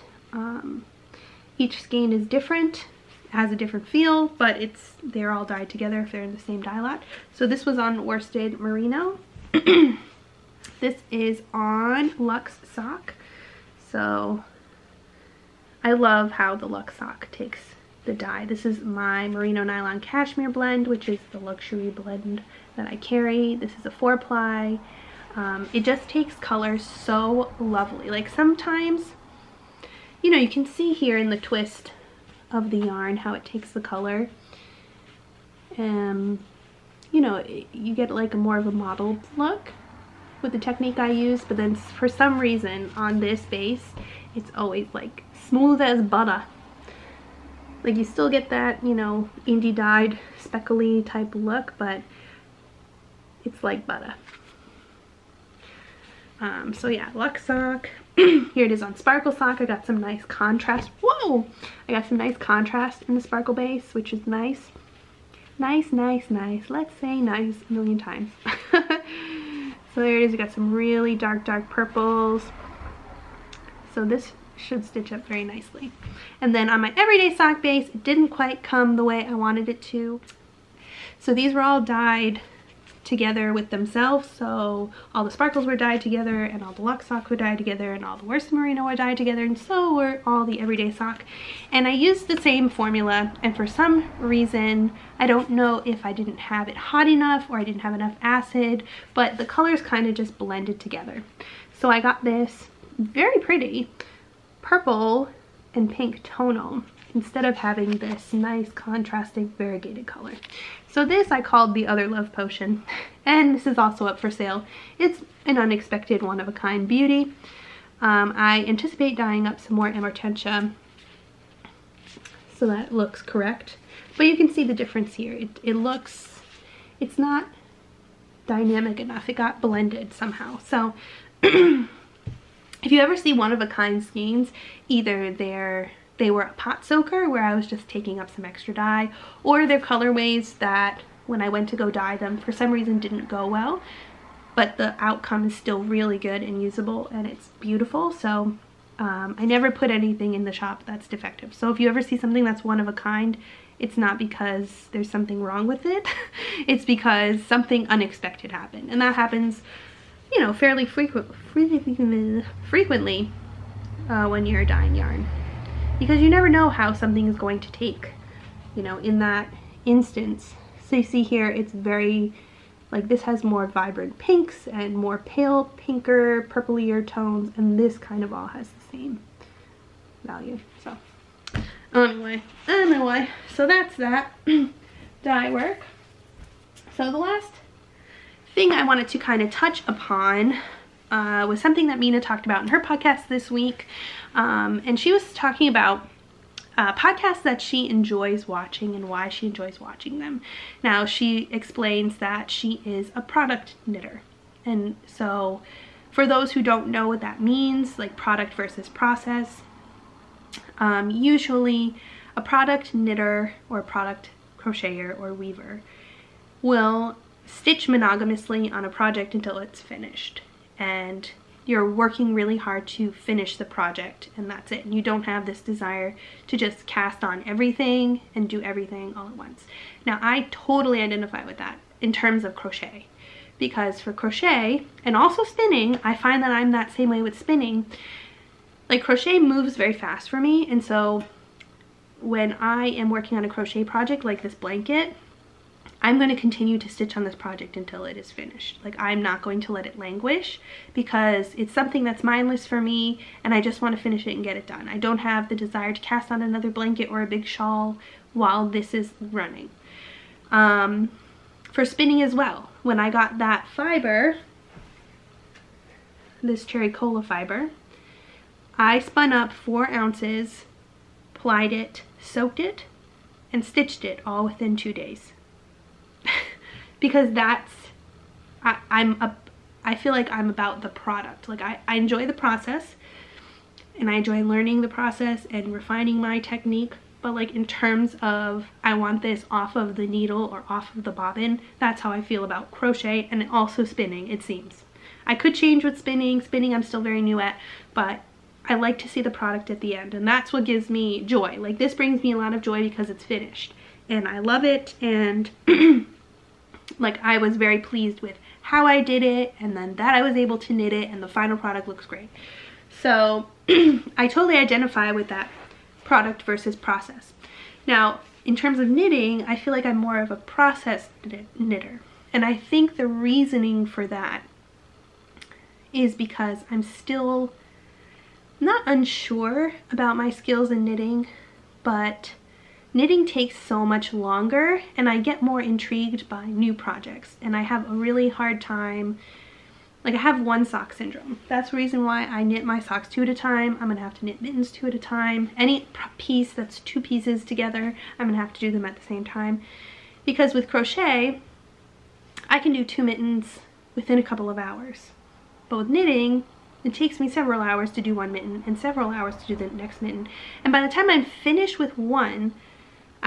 each skein is different, it has a different feel, but they're all dyed together if they're in the same dye lot. So this was on Worsted Merino. This is on Lux Sock. So I love how the Lux Sock takes the dye. This is my merino nylon cashmere blend, which is the luxury blend that I carry. This is a 4-ply. It just takes color so lovely. Like sometimes, you know, you can see here in the twist of the yarn how it takes the color. You know, you get like more of a mottled look with the technique I use, but then for some reason on this base, it's always like smooth as butter. Like you still get that, you know, indie dyed speckly type look, but it's like butter. So yeah, Lux Sock. Here it is on Sparkle Sock. I got some nice contrast. Whoa! I got some nice contrast in the sparkle base, which is nice. Nice, nice, nice. Let's say nice a million times. So there it is. I got some really dark purples. So this should stitch up very nicely. And then on my everyday sock base, it didn't quite come the way I wanted it to. So these were all dyed together with themselves. So all the sparkles were dyed together, and all the Lux Sock were dyed together, and all the Worsted Merino were dyed together, and so were all the everyday sock. And I used the same formula, and for some reason, I don't know if I didn't have it hot enough or I didn't have enough acid, but the colors kind of just blended together. So I got this very pretty purple and pink tonal instead of having this nice contrasting variegated color. So this I called the other love potion, and this is also up for sale. It's an unexpected one-of-a-kind beauty. I anticipate dyeing up some more Amortentia so that it looks correct, but you can see the difference here. It looks, it's not dynamic enough. It got blended somehow. So if you ever see one-of-a-kind skeins, either they were a pot soaker where I was just taking up some extra dye, or they're colorways that when I went to go dye them for some reason didn't go well, but the outcome is still really good and usable, and it's beautiful. So I never put anything in the shop that's defective. So if you ever see something that's one-of-a-kind, it's not because there's something wrong with it. It's because something unexpected happened, and that happens, you know, fairly frequently when you're dyeing yarn, because you never know how something is going to take, you know, in that instance. So you see here, it's very, like, this has more vibrant pinks and more pale pinker, purplier tones, and this kind of all has the same value. So anyway, so that's that dye work. So the last thing I wanted to kind of touch upon was something that Mina talked about in her podcast this week. And she was talking about podcasts that she enjoys watching and why she enjoys watching them. Now, she explains that she is a product knitter. And so for those who don't know what that means, like product versus process, usually a product knitter or product crocheter or weaver will stitch monogamously on a project until it's finished. And you're working really hard to finish the project, and that's it. And you don't have this desire to just cast on everything and do everything all at once. Now, I totally identify with that in terms of crochet, because for crochet and also spinning, I find that I'm that same way with spinning. Like, crochet moves very fast for me, and so when I am working on a crochet project like this blanket, I'm going to continue to stitch on this project until it is finished. Like, I'm not going to let it languish, because it's something that's mindless for me and I just want to finish it and get it done. I don't have the desire to cast on another blanket or a big shawl while this is running. For spinning as well, when I got that fiber, this Cherry Cola fiber, I spun up 4 ounces, plied it, soaked it, and stitched it all within 2 days. Because that's, I feel like I'm about the product. Like, I enjoy the process, and I enjoy learning the process and refining my technique, but like in terms of, I want this off of the needle or off of the bobbin, that's how I feel about crochet and also spinning, it seems. I could change with spinning. Spinning I'm still very new at, but I like to see the product at the end, and that's what gives me joy. Like, this brings me a lot of joy because it's finished, and I love it, and like, I was very pleased with how I did it, and then that I was able to knit it, and the final product looks great. So I totally identify with that product versus process. Now, in terms of knitting, I feel like I'm more of a process knitter, and I think the reasoning for that is because I'm still not unsure about my skills in knitting, but knitting takes so much longer, and I get more intrigued by new projects, and I have a really hard time. Like, I have one sock syndrome. That's the reason why I knit my socks 2 at a time. I'm gonna have to knit mittens 2 at a time. Any piece that's 2 pieces together, I'm gonna have to do them at the same time. Because with crochet, I can do 2 mittens within a couple of hours. But with knitting, it takes me several hours to do 1 mitten and several hours to do the next mitten. And by the time I'm finished with one,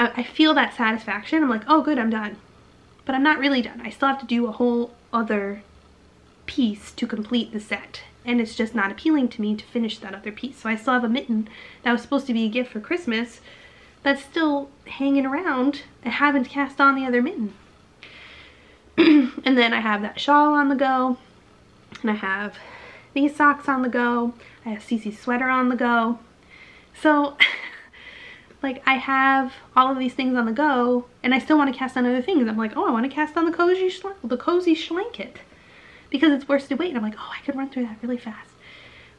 I feel that satisfaction. I'm like, oh good, I'm done. But I'm not really done. I still have to do a whole other piece to complete the set, and it's just not appealing to me to finish that other piece. So I still have a mitten that was supposed to be a gift for Christmas that's still hanging around. I haven't cast on the other mitten. And then I have that shawl on the go, and I have these socks on the go. I have Cece's sweater on the go. So like, I have all of these things on the go, and I still want to cast on other things. I'm like, oh, I want to cast on the cozy schlanket, because it's worsted weight. And I'm like, oh, I could run through that really fast.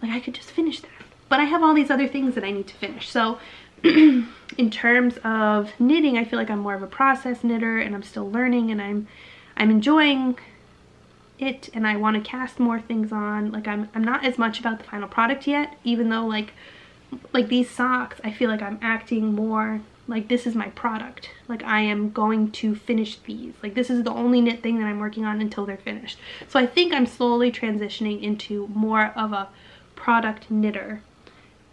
Like, I could just finish that. But I have all these other things that I need to finish. So in terms of knitting, I feel like I'm more of a process knitter, and I'm still learning, and I'm enjoying it, and I want to cast more things on. Like, I'm not as much about the final product yet, even though like these socks, I feel like I'm acting more like this is my product. Like, I am going to finish these. Like, this is the only knit thing that I'm working on until they're finished. So I think I'm slowly transitioning into more of a product knitter,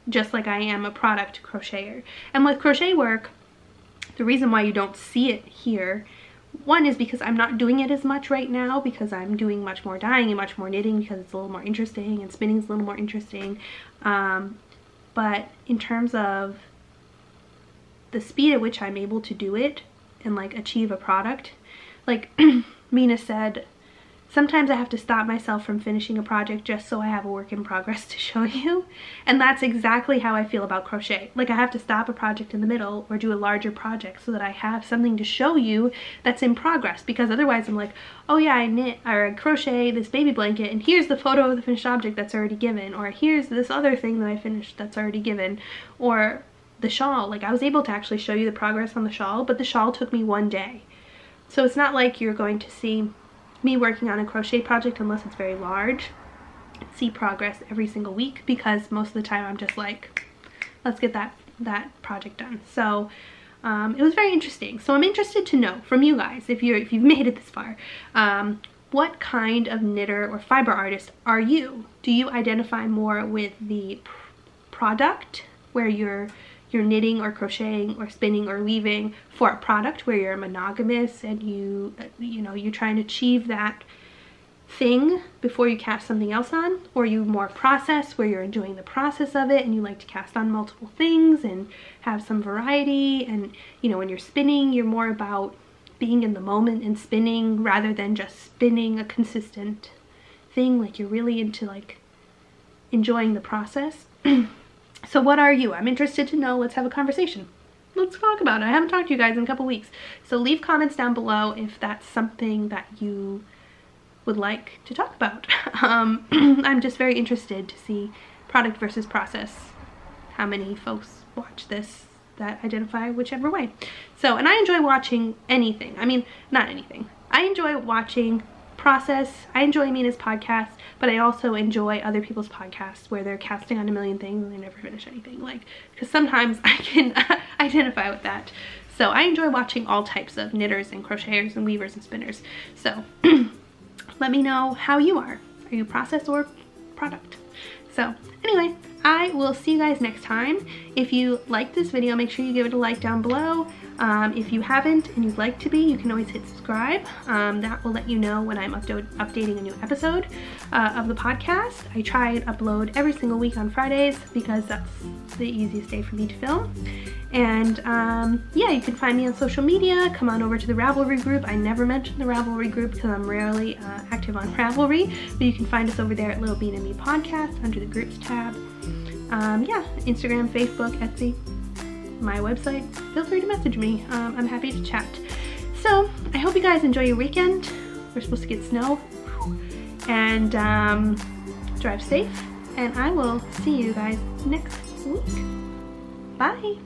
just like I am a product crocheter. And with crochet work, the reason why you don't see it here, one is because I'm not doing it as much right now, because I'm doing much more dyeing and much more knitting, because it's a little more interesting, and spinning is a little more interesting. But in terms of the speed at which I'm able to do it and like achieve a product, like Mina said, sometimes I have to stop myself from finishing a project just so I have a work in progress to show you. And that's exactly how I feel about crochet. Like, I have to stop a project in the middle or do a larger project so that I have something to show you that's in progress, because otherwise I'm like, oh yeah, I knit or I crochet this baby blanket, and here's the photo of the finished object that's already given, or here's this other thing that I finished that's already given, or the shawl. Like, I was able to actually show you the progress on the shawl, but the shawl took me 1 day. So it's not like you're going to see me working on a crochet project unless it's very large, see progress every single week, because most of the time I'm just like, let's get that project done. So it was very interesting. So I'm interested to know from you guys, if you've made it this far, what kind of knitter or fiber artist are you? Do you identify more with the product where you're knitting or crocheting or spinning or weaving for a product where you're monogamous and you try and achieve that thing before you cast something else on? Or are you more process where you're enjoying the process of it and you like to cast on multiple things and have some variety, and you know, when you're spinning you're more about being in the moment and spinning rather than just spinning a consistent thing, like you're really into like enjoying the process? So what are you? I'm interested to know. Let's have a conversation. Let's talk about it. I haven't talked to you guys in a couple weeks. So leave comments down below if that's something that you would like to talk about. I'm just very interested to see product versus process. How many folks watch this that identify whichever way. So, and I enjoy watching anything. I mean, not anything. I enjoy watching process. I enjoy Amina's podcast, but I also enjoy other people's podcasts where they're casting on a million things and they never finish anything, like, because sometimes I can identify with that. So I enjoy watching all types of knitters and crocheters and weavers and spinners. So let me know how you are. Are you process or product? So anyway, I will see you guys next time. If you like this video, make sure you give it a like down below. If you haven't and you'd like to be, you can always hit subscribe. That will let you know when I'm updating a new episode of the podcast. I try and upload every single week on Fridays because that's the easiest day for me to film. And yeah, you can find me on social media. Come on over to the Ravelry group. I never mention the Ravelry group because I'm rarely active on Ravelry, but you can find us over there at Little Bean and Me Podcast under the groups tab. Yeah, Instagram, Facebook, Etsy, my website. Feel free to message me. I'm happy to chat. So I hope you guys enjoy your weekend. We're supposed to get snow. And drive safe. And I will see you guys next week. Bye.